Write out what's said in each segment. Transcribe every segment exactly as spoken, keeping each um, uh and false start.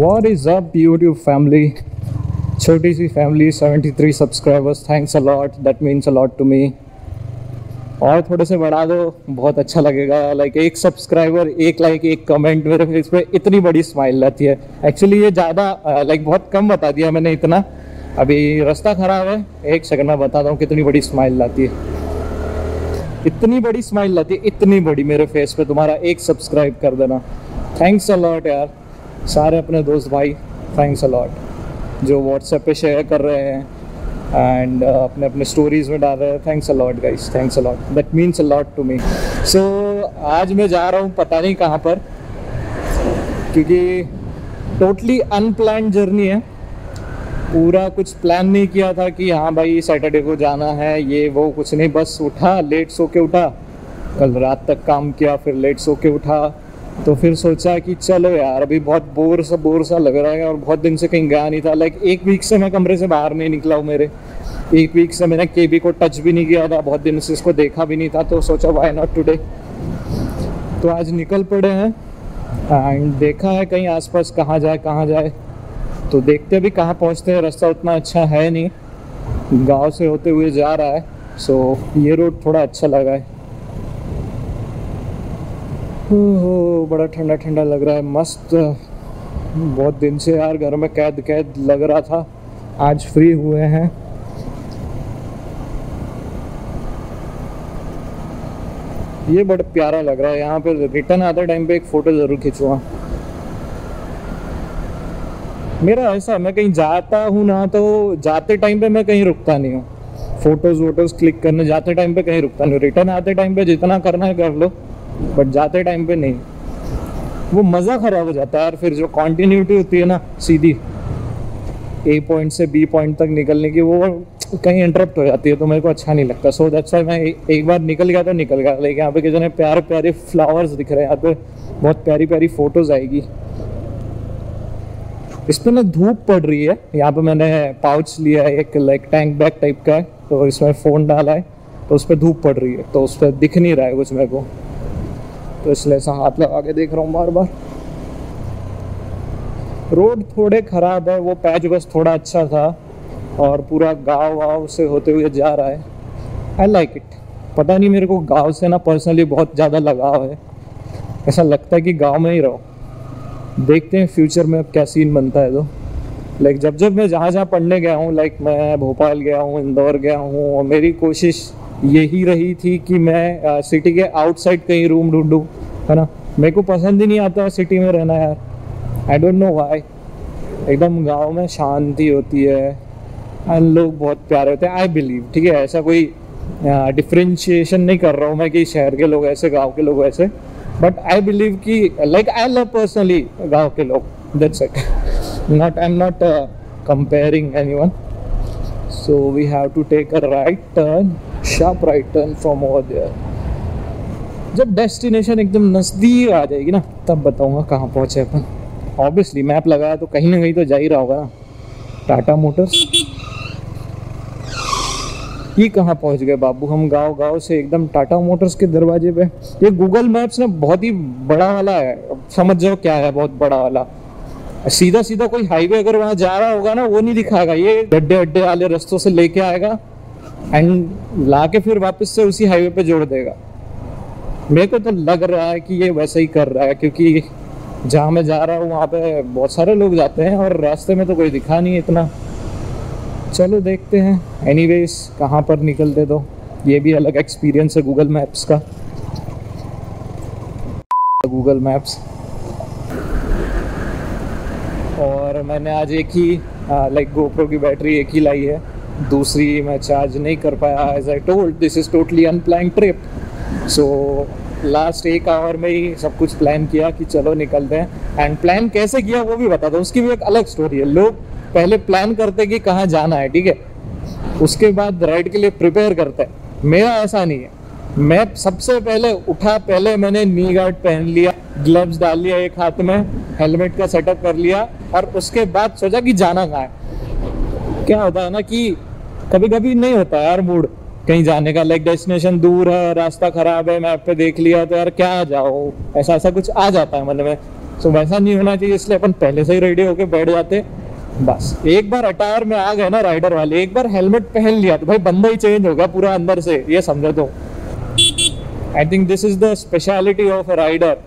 What is up YouTube family, छोटी सी family, seventy three subscribers, thanks a lot, that means a lot to me. और थोड़े से बढ़ा दो, बहुत अच्छा लगेगा। लाइक एक सब्सक्राइबर, एक लाइक, एक कमेंट, मेरे फेस पे इतनी बड़ी स्माइल रहती है। एक्चुअली ये ज़्यादा लाइक बहुत कम बता दिया मैंने इतना। अभी रास्ता ख़राब है, एक सेकंड में बताता हूँ कितनी बड़ी स्माइल लाती है। इतनी बड़ी स्माइल लाती है, इतनी बड़ी मेरे फेस पे। तुम्हारा एक सब्सक्राइब कर देना, थैंक्स अ लॉट यार। सारे अपने दोस्त भाई, थैंक्स अ लॉट जो व्हाट्सएप पे शेयर कर रहे हैं एंड uh, अपने अपने स्टोरीज में डाल रहे हैं। Thanks a lot guys, thanks a lot, that means a lot to me. So आज मैं जा रहा हूँ पता नहीं कहाँ पर, क्योंकि टोटली अनप्लान्ड जर्नी है। पूरा कुछ प्लान नहीं किया था कि हाँ भाई सैटरडे को जाना है, ये वो कुछ नहीं। बस उठा, लेट सो के उठा, कल रात तक काम किया, फिर लेट सो के उठा। तो फिर सोचा कि चलो यार अभी बहुत बोर सा बोर सा लग रहा है और बहुत दिन से कहीं गया नहीं था। लाइक एक वीक से मैं कमरे से बाहर नहीं निकला हूँ मेरे। एक वीक से मैंने केबी को टच भी नहीं किया था, बहुत दिन से इसको देखा भी नहीं था। तो सोचा व्हाई नॉट टुडे। तो आज निकल पड़े हैं एंड देखा है कहीं आसपास कहाँ जाए कहाँ जाए। तो देखते भी कहाँ पहुँचते हैं। रास्ता उतना अच्छा है नहीं, गांव से होते हुए जा रहा है। सो ये रोड थोड़ा अच्छा लगा है। ओह बड़ा ठंडा ठंडा लग रहा है, मस्त। बहुत दिन से यार घर में कैद कैद लग रहा था, आज फ्री हुए हैं। ये बड़ा प्यारा लग रहा है। यहाँ पर रिटर्न आते टाइम पे एक फ़ोटो ज़रूर खिंचवा। मेरा ऐसा, मैं कहीं जाता हूँ ना तो जाते टाइम पे मैं कहीं रुकता नहीं हूँ। फोटोज़ वोटोज़ क्लिक करने जाते टाइम पे कहीं रुकता नहीं हूँ। रिटर्न आते टाइम पे जितना करना है कर लो, बट जाते टाइम पे नहीं। वो मज़ा ख़राब हो जाता है यार फिर। जो कॉन्टीन्यूटी होती है ना सीधी ए पॉइंट से बी पॉइंट तक निकलने की, वो कहीं इंटरप्ट हो जाती है, तो मेरे को अच्छा नहीं लगता। सो दैट्स व्हाई मैं एक बार निकल गया तो निकल गया। लेकिन यहाँ पे कितने प्यारे प्यारे फ्लावर्स दिख रहे हैं, यहाँ पे बहुत प्यारी प्यारी फ़ोटोज़ आएगी। इसमें ना धूप पड़ रही है। यहाँ पे मैंने पाउच लिया है, एक लाइक टैंक बैग टाइप का है, तो इसमें फ़ोन डाला है, तो उस पर धूप पड़ रही है, तो उस पर दिख नहीं रहा है कुछ मेरे को, तो इसलिए ऐसा हाथ लगा के देख रहा हूँ बार बार। रोड थोड़े ख़राब है, वो पैच बस थोड़ा अच्छा था। और पूरा गाँव वाव से होते हुए जा रहा है। I like it. पता नहीं मेरे को गाँव से ना पर्सनली बहुत ज़्यादा लगाव है। ऐसा लगता है कि गाँव में ही रहो। देखते हैं फ्यूचर में अब क्या सीन बनता है। तो लाइक जब जब मैं जहाँ जहाँ पढ़ने गया हूँ, लाइक मैं भोपाल गया हूँ, इंदौर गया हूँ, और मेरी कोशिश यही रही थी कि मैं सिटी के आउटसाइड कहीं रूम ढूंढूं, है ना। मेरे को पसंद ही नहीं आता सिटी में रहना यार, आई डोंट नो व्हाई। एकदम गाँव में शांति होती है एंड लोग बहुत प्यारे होते हैं, आई बिलीव। ठीक है, ऐसा कोई डिफ्रेंशिएशन नहीं कर रहा हूँ मैं कि शहर के लोग ऐसे, गाँव के लोग ऐसे, बट आई बिलीव कि लाइक आई लव पर्सनली गाँव के लोग, that's it. Not, I am not comparing anyone. So we have to take a right turn, sharp right turn from over there. जब डेस्टिनेशन एकदम नज़दीक आ जाएगी ना, तब बताऊँगा कहाँ पहुँचे अपन। ऑब्वियसली मैप लगाया तो कहीं ना कहीं तो जा ही रहा होगा ना। टाटा मोटर्स, ये कहाँ पहुँच गए बाबू हम, गांव गांव से एकदम टाटा मोटर्स के दरवाजे पे। ये गूगल मैप्स ना बहुत ही बड़ा वाला है, समझ जाओ क्या है, बहुत बड़ा वाला। सीधा सीधा कोई हाईवे अगर वहाँ जा रहा होगा ना, वो नहीं दिखाएगा, ये गड्ढे अड्ढे वाले रस्तों से लेके आएगा एंड ला के फिर वापस से उसी हाईवे पे जोड़ देगा। मेरे को तो लग रहा है कि ये वैसा ही कर रहा है, क्योंकि जहाँ मैं जा रहा हूँ वहाँ पर बहुत सारे लोग जाते हैं और रास्ते में तो कोई दिखा नहीं इतना। चलो देखते हैं। एनीवेज कहाँ पर निकलते, तो ये भी अलग एक्सपीरियंस है गूगल मैप्स का। Google Maps. और मैंने आज एक ही लाइक गोप्रो की बैटरी एक ही लाई है, दूसरी मैं चार्ज नहीं कर पाया। As I told, this is totally unplanned trip. So last एक आवर में ही सब कुछ प्लान किया कि चलो निकलते हैं। एंड प्लान कैसे किया वो भी बता दो, उसकी भी एक अलग स्टोरी है। लोग पहले प्लान करते हैं कि कहाँ जाना है, ठीक है, उसके बाद राइड के लिए प्रिपेयर करते हैं। मेरा ऐसा नहीं है। मैं सबसे पहले उठा, पहले मैंने नी गार्ड पहन लिया, ग्लव्स डाल लिया एक हाथ में, हेलमेट का सेटअप कर लिया, और उसके बाद सोचा कि जाना कहाँ है। क्या होता है ना कि कभी कभी नहीं होता यार मूड कहीं जाने का, लाइक डेस्टिनेशन दूर है, रास्ता खराब है, मैप पे देख लिया तो यार क्या जाओ, ऐसा ऐसा कुछ आ जाता है मन में। सो वैसा नहीं होना चाहिए, इसलिए अपन पहले से ही रेडी होके बैठ जाते। बस एक बार अटायर में आ गए ना राइडर वाले, एक बार हेलमेट पहन लिया तो भाई बंदा ही चेंज होगा पूरा अंदर से, ये समझो। तो I think this is the speciality of a rider.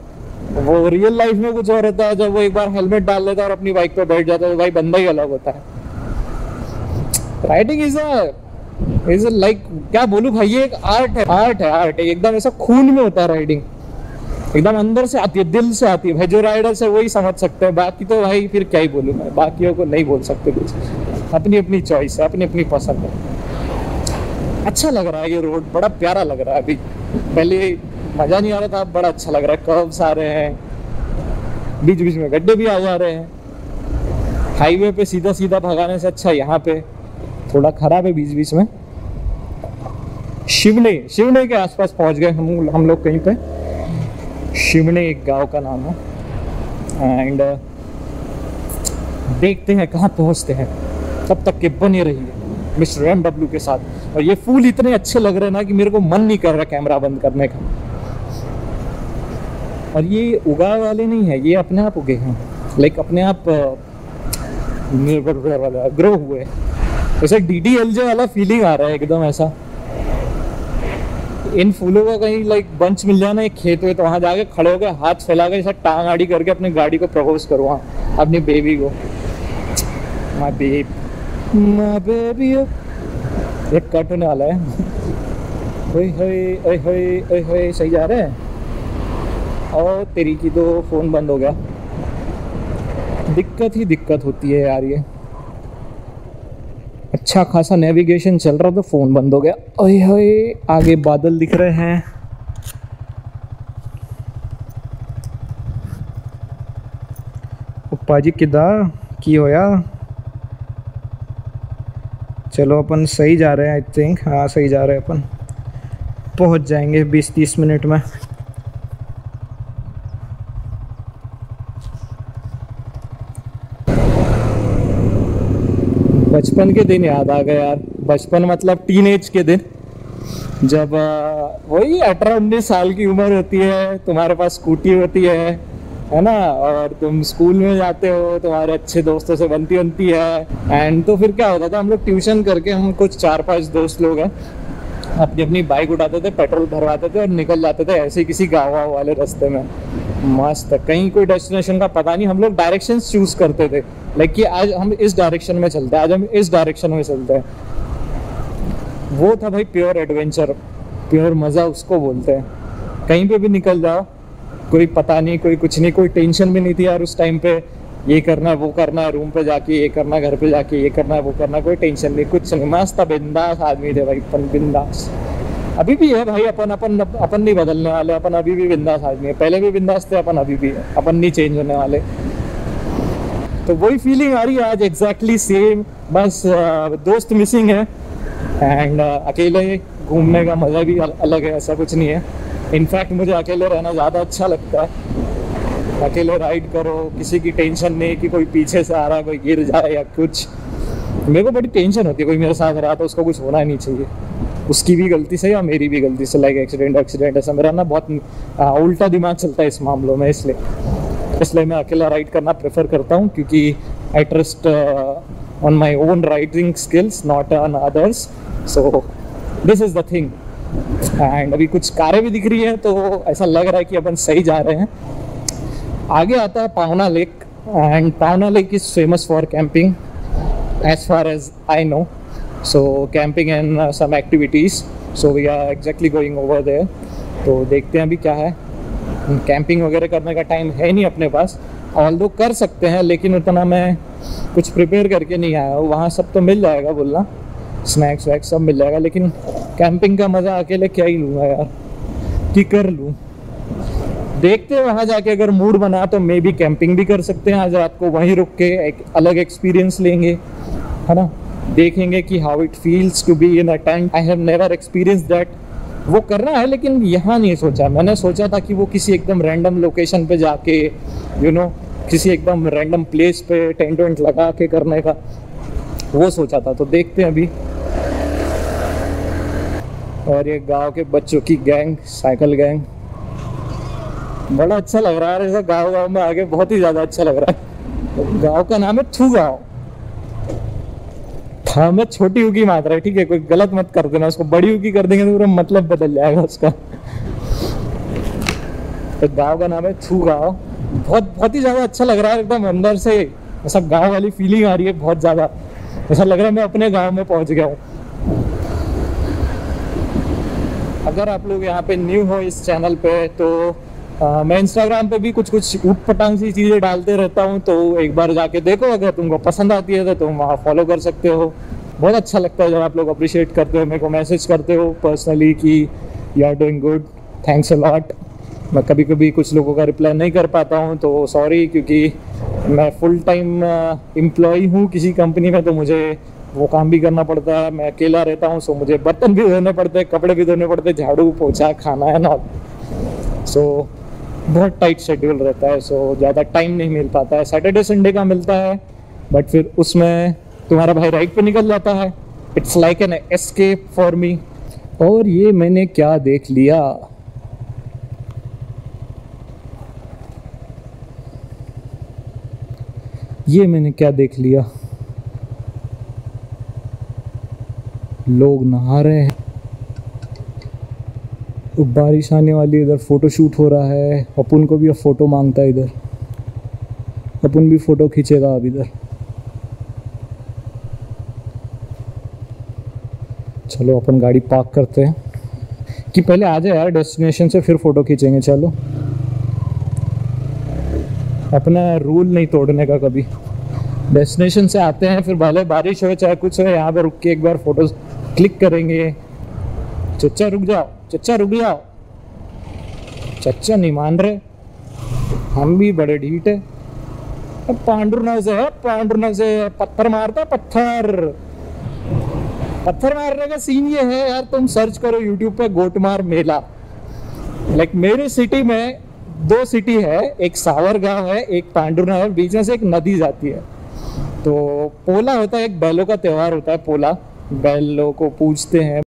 वो रियल लाइफ में कुछ और रहता है, जब वो एक बार हेलमेट डाल लेता है और अपनी बाइक पे बैठ जाता है तो भाई बंदा ही अलग होता है। Riding is a is a like क्या बोलूँ भाई, ये एक आर्ट है, आर्ट है आर्ट है एकदम ऐसा खून में होता है राइडिंग, एकदम अंदर से आती है, दिल से आती है भाई। जो राइडर्स है वही समझ सकते हैं, बाकी तो भाई फिर क्या ही बोलूँ मैं, बाकियों को नहीं बोल सकते कुछ। अपनी अपनी चॉइस है, अपनी अपनी पसंद है। अच्छा लग रहा है ये रोड, बड़ा प्यारा लग रहा है अभी, पहले मज़ा नहीं आ रहा था, अब बड़ा अच्छा लग रहा है। कर्व्स आ रहे हैं, बीच बीच में गड्ढे भी आ जा रहे हैं। हाईवे पे सीधा सीधा भगाने से अच्छा यहाँ पे थोड़ा खराब है बीच बीच में। शिवने शिवने के आसपास पहुँच गए हम हम लोग कहीं पे। शिवने एक गांव का नाम है, एंड uh, देखते हैं कहाँ पहुँचते हैं। तब तक के बने रहिए मिस्टर एम डब्ल्यू के साथ। और ये फूल इतने अच्छे लग रहे हैं ना कि मेरे को मन नहीं कर रहा कैमरा बंद करने का। और ये उगा वाले नहीं है, ये अपने आप उगे हैं, लाइक अपने आप ग्रो हुए। ऐसा डी डी एल जे वाला फीलिंग आ रहा है एकदम ऐसा। इन फूलों का कहीं लाइक बंच मिल जाना एक खेत में, तो वहाँ जाके खड़े होकर हाथ फैला के ऐसा टांग आड़ी करके अपनी गाड़ी को प्रपोज करो वहाँ अपनी बेबी को। माय बेबी माय बेबी ये कट होने वाला है। ओए होए ओए होए ओए होए सही जा रहे हैं। और तेरी की तो फ़ोन बंद हो गया, दिक्कत ही दिक्कत होती है यार ये। अच्छा खासा नेविगेशन चल रहा तो फ़ोन बंद हो गया। ओए होए आगे बादल दिख रहे हैं। पप्पा जी किदा की होया। चलो अपन सही जा रहे हैं आई थिंक। हाँ सही जा रहे हैं अपन, पहुंच जाएंगे बीस तीस मिनट में। बचपन के दिन याद आ गए यार, बचपन मतलब टीनेज के दिन, जब वही अठारह उन्नीस साल की उम्र होती है, तुम्हारे पास स्कूटी होती है है ना, और तुम स्कूल में जाते हो, तुम्हारे अच्छे दोस्तों से बनती बनती है। एंड तो फिर क्या होता था, हम लोग ट्यूशन करके, हम कुछ चार पांच दोस्त लोग हैं, अपनी अपनी बाइक उठाते थे, पेट्रोल भरवाते थे और निकल जाते थे ऐसे किसी गाँव वाले रास्ते में। मस्त कहीं कोई डेस्टिनेशन का पता नहीं, हम लोग डायरेक्शन चूज करते थे, लाइक कि आज हम इस डायरेक्शन में चलते हैं, आज हम इस डायरेक्शन में चलते हैं। वो था भाई प्योर एडवेंचर, प्योर मज़ा उसको बोलते हैं। कहीं पे भी निकल जाओ, कोई पता नहीं, कोई कुछ नहीं, कोई टेंशन भी नहीं थी यार उस टाइम पे। ये करना है वो करना है, रूम पे जाके ये करना है, घर पे जाके ये करना है वो करना है, कोई टेंशन नहीं, कुछ नहीं। मस्त बिंदास आदमी थे भाई, बिंदास अभी भी है भाई। अपन अपन अपन नहीं बदलने वाले, अपन अभी भी बिंदास आदमी है। पहले भी बिंदास थे अपन, अभी भी है, अपन नहीं चेंज होने वाले। तो वही फीलिंग आ रही है आज, एग्जैक्टली सेम, बस दोस्त मिसिंग है एंड अकेले घूमने का मज़ा भी अलग है, ऐसा कुछ नहीं है। इनफैक्ट मुझे अकेले रहना ज़्यादा अच्छा लगता है। अकेले राइड करो, किसी की टेंशन नहीं कि कोई पीछे से आ रहा है, कोई गिर जाए या कुछ। मेरे को बड़ी टेंशन होती है, कोई मेरे साथ रहा तो उसको कुछ होना नहीं चाहिए, उसकी भी गलती से या मेरी भी गलती से, लाइक एक्सीडेंट एक्सीडेंट ऐसा। मेरा ना बहुत आ, उल्टा दिमाग चलता है इस मामलों में, इसलिए इसलिए मैं अकेला राइड करना प्रेफर करता हूँ, क्योंकि I trust on my own riding skills, not on others. So this is the thing. And अभी कुछ कारें भी दिख रही हैं, तो ऐसा लग रहा है कि अपन सही जा रहे हैं। आगे आता है Pawna lake, and Pawna lake is famous for camping as far as I know, so camping and uh, some activities, so we are exactly going over there। तो देखते हैं अभी क्या है, कैंपिंग वगैरह करने का टाइम है नहीं अपने पास, ऑल्दो कर सकते हैं, लेकिन उतना मैं कुछ प्रिपेयर करके नहीं आया हूँ। वहाँ सब तो मिल जाएगा, बोलना स्नैक्स वैक्स सब मिल जाएगा, लेकिन कैंपिंग का मज़ा अकेले क्या ही लूँगा यार, कि कर लूँ। देखते हैं वहाँ जाके, अगर मूड बना तो मे बी कैंपिंग भी कर सकते हैं आज रात को, वहीं रुक के एक अलग एक्सपीरियंस लेंगे, है ना। देखेंगे कि how it feels to be in a tent, I have never experience that. वो करना है, लेकिन यहाँ नहीं सोचा मैंने। सोचा था कि वो किसी एकदम रैंडम लोकेशन पे जाके, यू नो, किसी एकदम रैंडम प्लेस पे टेंट वेंट लगा के करने का वो सोचा था। तो देखते हैं अभी। और ये गांव के बच्चों की गैंग, साइकिल गैंग, बड़ा अच्छा लग रहा है ऐसा गाँव गाँव में आगे, बहुत ही ज्यादा अच्छा लग रहा है। गाँव का नाम है ठू गाँव। था में छोटी हुकी मात्रा है, ठीक है, कोई गलत मत कर देना, उसको बड़ी हुकी कर देंगे तो पूरा मतलब बदल जाएगा उसका। एक गाँव का नाम है ठू गाँव। बहुत बहुत ही ज्यादा अच्छा लग रहा है, एकदम अंदर से ऐसा गाँव वाली फीलिंग आ रही है, बहुत ज्यादा ऐसा लग रहा है मैं अपने गाँव में पहुंच गया हूँ। अगर आप लोग यहाँ पे न्यू हो इस चैनल पे तो आ, मैं इंस्टाग्राम पे भी कुछ कुछ उटपटांग सी चीज़ें डालते रहता हूँ, तो एक बार जाके देखो, अगर तुमको पसंद आती है तो तुम वहाँ फॉलो कर सकते हो। बहुत अच्छा लगता है जब आप लोग अप्रिशिएट करते हो, मेरे को मैसेज करते हो पर्सनली कि you are doing good, thanks a lot. मैं कभी कभी कुछ लोगों का रिप्लाई नहीं कर पाता हूँ तो सॉरी, क्योंकि मैं फुल टाइम एम्प्लॉय हूँ किसी कंपनी में, तो मुझे वो काम भी करना पड़ता है, मैं अकेला रहता हूँ, सो मुझे बर्तन भी धोने पड़ते हैं, कपड़े भी धोने पड़ते हैं, झाड़ू पोछा खाना है ना, सो बहुत टाइट शेड्यूल रहता है, सो ज़्यादा टाइम नहीं मिल पाता है। सैटरडे संडे का मिलता है, बट फिर उसमें तुम्हारा भाई राइड पे निकल जाता है। It's like an escape for me. और ये मैंने क्या देख लिया, ये मैंने क्या देख लिया, लोग नहा रहे हैं, तो बारिश आने वाली, इधर फोटो शूट हो रहा है। अपुन को भी अब फोटो मांगता है, इधर अपुन भी फोटो खींचेगा अब। इधर चलो अपन गाड़ी पार्क करते हैं कि पहले आ जाए यार डेस्टिनेशन से, फिर फोटो खींचेंगे। चलो अपना रूल नहीं तोड़ने का कभी, डेस्टिनेशन से आते हैं फिर भले बारिश हो चाहे कुछ हो, यहाँ पे रुक के एक बार फोटो क्लिक करेंगे। चच्चा रुक जाओ, चच्चा रुक जाओ, चच्चा नहीं मान रहे, हम भी बड़े ढीठ है। पांडुरना से है, पांडुरना से पत्थर मारता, पत्थर पत्थर मारने का सीन ये है यार, तुम सर्च करो यूट्यूब पे गोटमार मेला। लाइक मेरे सिटी में दो सिटी है, एक सावर गाँव है, एक पांडुरना है, बीच में से एक नदी जाती है। तो पोला होता है, एक बैलों का त्यौहार होता है पोला, बैलों को पूजते हैं।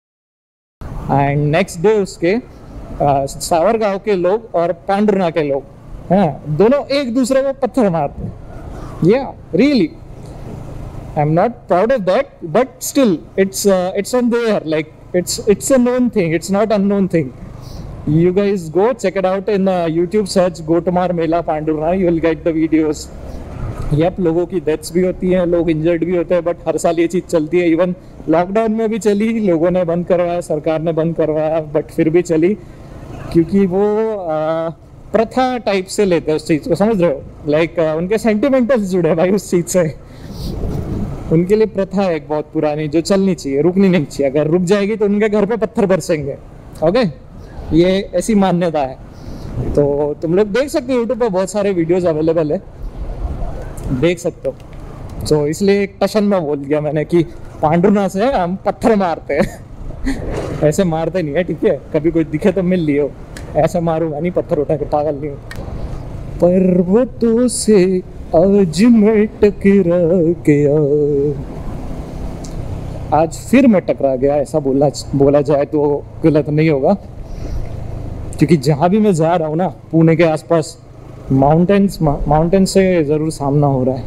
एंड नेक्स्ट डे उसके आ, सावर गाँव के लोग और पांडुरना के लोग हैं, दोनों एक दूसरे को पत्थर मारते हैं। या really I am not proud of that, but still it's it's on there, like it's it's a known thing, it's not unknown thing. You guys go check it out in uh, YouTube, search Gotomar Mela Pandurna, you will get the videos. Yep, लोगों की deaths भी होती हैं, लोग injured भी होते हैं, but हर साल ये चीज़ चलती है। इवन लॉकडाउन में भी चली, लोगों ने बंद करवाया, सरकार ने बंद करवाया, बट फिर भी चली, क्योंकि वो आ, प्रथा टाइप से लेते हैं उस चीज़ को, समझ रहे हो, लाइक उनके सेंटिमेंटल्स जुड़े भाई उस चीज़ से। उनके लिए प्रथा है एक बहुत पुरानी, जो चलनी चाहिए, रुकनी नहीं चाहिए। अगर रुक जाएगी तो उनके घर पर पत्थर बरसेंगे, ओके, ये ऐसी मान्यता है। तो तुम लोग देख सकते हो, यूट्यूब पर बहुत सारे वीडियोस अवेलेबल है, देख सकते हो। सो इसलिए एक टशन में बोल दिया मैंने कि पांडुना से हम पत्थर मारते हैं ऐसे मारते नहीं है, ठीक है, कभी कोई दिखे तो मिल लियो, ऐसा मारूंगा नहीं पत्थर उठा के, पागल नहीं हूँ। पर्वतों से आज मैं टकरा गया, आज फिर मैं टकरा गया, ऐसा बोला बोला जाए तो गलत नहीं होगा, क्योंकि जहाँ भी मैं जा रहा हूँ ना पुणे के आसपास, माउंटेन्स माउंटेन्स से ज़रूर सामना हो रहा है।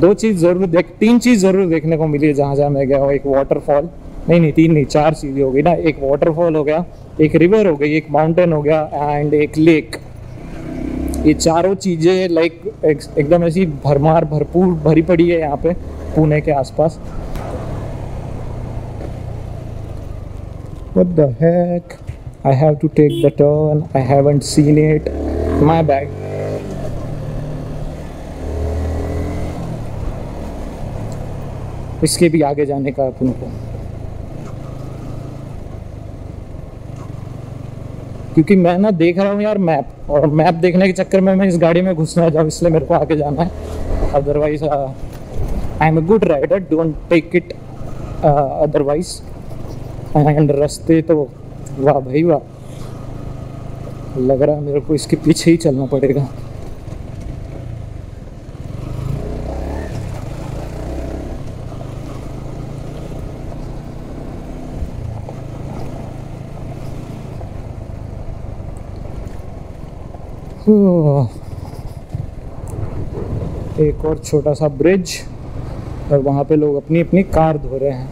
दो चीज़ ज़रूर देख तीन चीज़ ज़रूर देखने को मिली है जहाँ जहाँ मैं गया हूँ। एक वाटरफॉल, नहीं नहीं तीन नहीं चार चीज़ें हो गई ना, एक वाटरफॉल हो गया, एक रिवर हो गई, एक माउंटेन हो गया, एंड एक लेक। ये चारों चीज़ें लाइक एक, एकदम ऐसी भरमार भरपूर भरी पड़ी है यहाँ पे पुणे के आसपास। What the heck? I have to take the turn. I haven't seen it. My bad. इसके भी आगे जाने का अपन को, क्योंकि मैं ना देख रहा हूँ यार मैप, और मैप देखने के चक्कर में मैं इस गाड़ी में घुसना जाऊँ, इसलिए मेरे को आगे जाना है। Otherwise I am a good rider, don't take it otherwise. And रास्ते तो वाह भाई वाह, लग रहा है मेरे को इसके पीछे ही चलना पड़ेगा। एक और छोटा सा ब्रिज, और वहाँ पे लोग अपनी अपनी कार धो रहे हैं।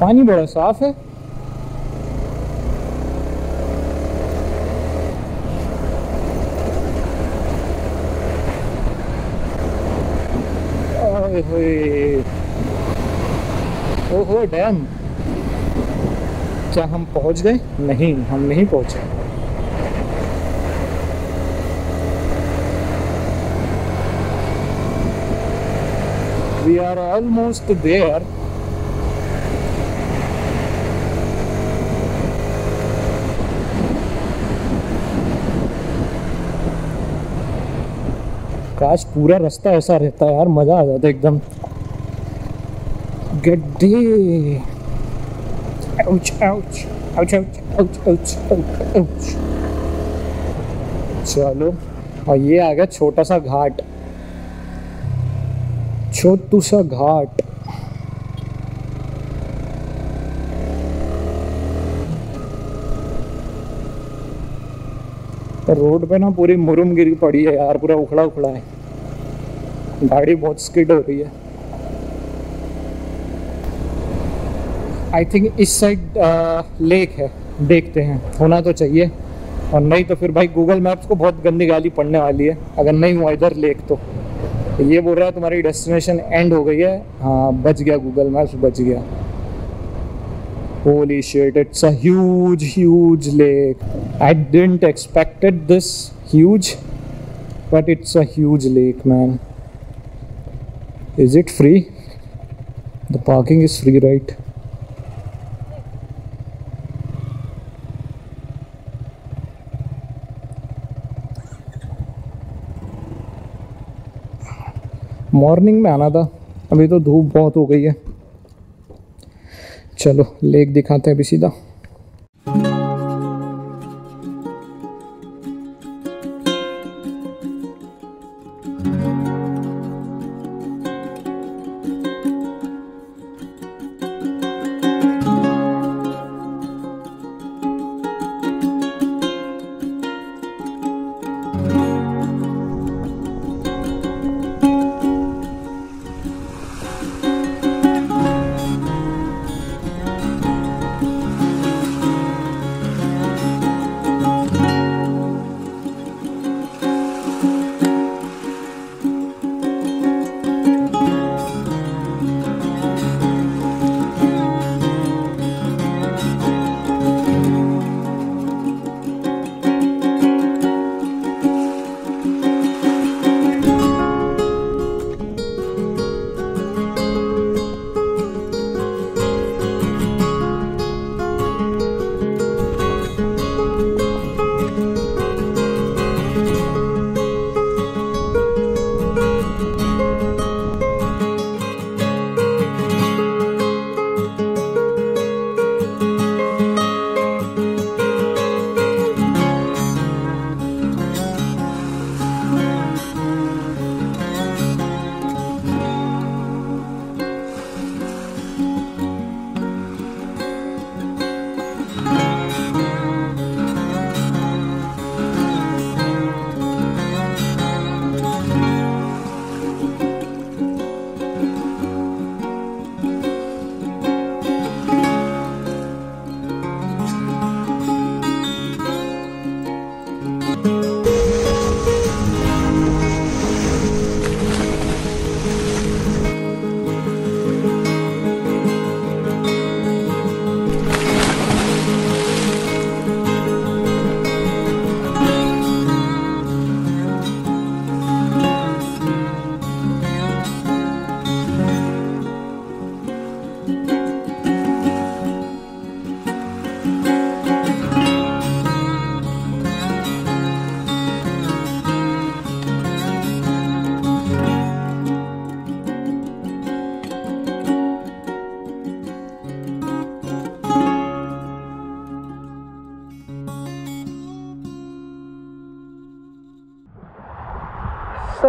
पानी बड़ा साफ है। ओहो डैम, क्या हम पहुंच गए? नहीं, हम नहीं पहुंचे। We are almost there. काश पूरा रास्ता ऐसा रहता है यार, मजा आ जाता एकदम। गड्ढे, ouch ouch ouch ouch ouch ouch. चलो, और ये आ गया छोटा सा घाट, छोटू सा घाट। रोड पे ना पूरी मुरुम गिरी पड़ी है यार, पूरा उखड़ा उखड़ा है, गाड़ी बहुत स्किड हो रही है। आई थिंक इस साइड लेक है, देखते हैं, होना तो चाहिए, और नहीं तो फिर भाई गूगल मैप्स को बहुत गंदी गाली पड़ने वाली है अगर नहीं हुआ इधर लेक तो। ये बोल रहा है तुम्हारी डेस्टिनेशन एंड हो गई है। हाँ, बच गया गूगल मैप्स, बच गया। Holy shit, it's a huge huge lake. I didn't expected this huge, but it's a huge lake, man. Is it free? The parking is free, right? Morning में आना था, अभी तो धूप बहुत हो गई है। चलो लेक दिखाते हैं अभी सीधा।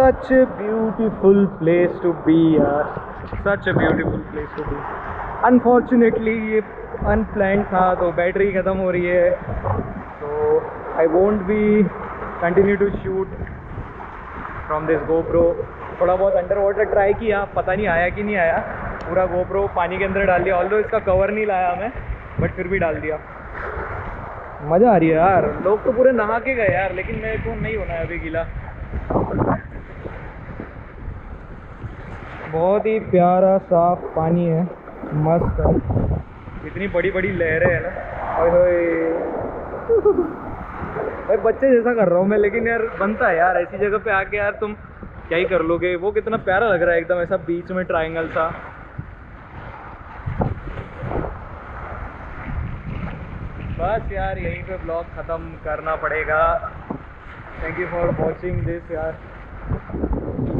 Such a beautiful place to be यार, such a beautiful place to be. Unfortunately ये unplanned था तो बैटरी ख़त्म हो रही है, तो I won't be continue to shoot from this GoPro. थोड़ा बहुत अंडर वाटर ट्राई किया, पता नहीं आया कि नहीं आया। पूरा गोप्रो पानी के अंदर डाल दिया, ऑल्दो इसका कवर नहीं लाया मैं, बट फिर भी डाल दिया। मज़ा आ रही है यार। लोग तो पूरे नहा के गए यार, लेकिन मेरे को नहीं होना है अभी गीला। बहुत ही प्यारा साफ पानी है, मस्त है। इतनी बड़ी बड़ी लहरें हैं ना। ओए ओए, बच्चे जैसा कर रहा हूँ मैं, लेकिन यार बनता है यार ऐसी जगह पे आके। यार तुम क्या ही कर लोगे। वो कितना प्यारा लग रहा है एकदम, ऐसा बीच में ट्रायंगल सा। बस यार यहीं पे ब्लॉग खत्म करना पड़ेगा। Thank you for watching this यार।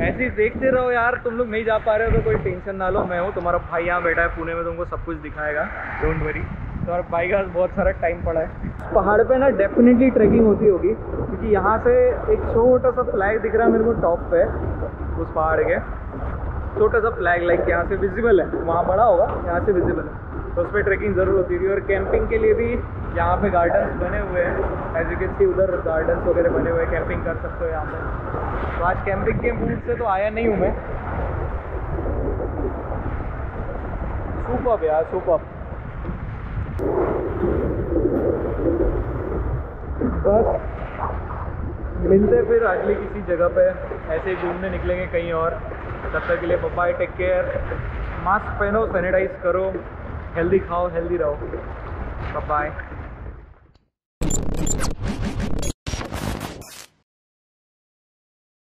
ऐसे ही देखते रहो यार। तुम लोग नहीं जा पा रहे हो तो कोई टेंशन ना लो, मैं हूँ तुम्हारा भाई। यहाँ बैठा है पुणे में, तुमको सब कुछ दिखाएगा, डोंट वरी। तुम्हारा भाई का बहुत सारा टाइम पड़ा है। पहाड़ पे ना डेफिनेटली ट्रैकिंग होती होगी, क्योंकि यहाँ से एक छोटा सा फ्लैग दिख रहा है मेरे को टॉप पे, उस पहाड़ के। छोटा सा फ्लैग लाइक यहाँ से विजिबल है, वहाँ बड़ा होगा, यहाँ से विजिबल है, तो उस पर ट्रैकिंग ज़रूर होती थी। और कैंपिंग के लिए भी यहाँ पे गार्डन्स बने हुए हैं, एज यू कैन सी। उधर गार्डन्स वगैरह बने हुए हैं, कैंपिंग कर सकते हो यहाँ पे। तो आज कैंपिंग के मूड से तो आया नहीं हूँ मैं। सुपर यार, सुपर। बस मिलते फिर अगली किसी जगह पे, ऐसे ही घूमने निकलेंगे कहीं और। तब तक के लिए बाय, टेक केयर। मास्क पहनो, सैनिटाइज करो, हेल्दी खाओ, हेल्दी रहो। बाय।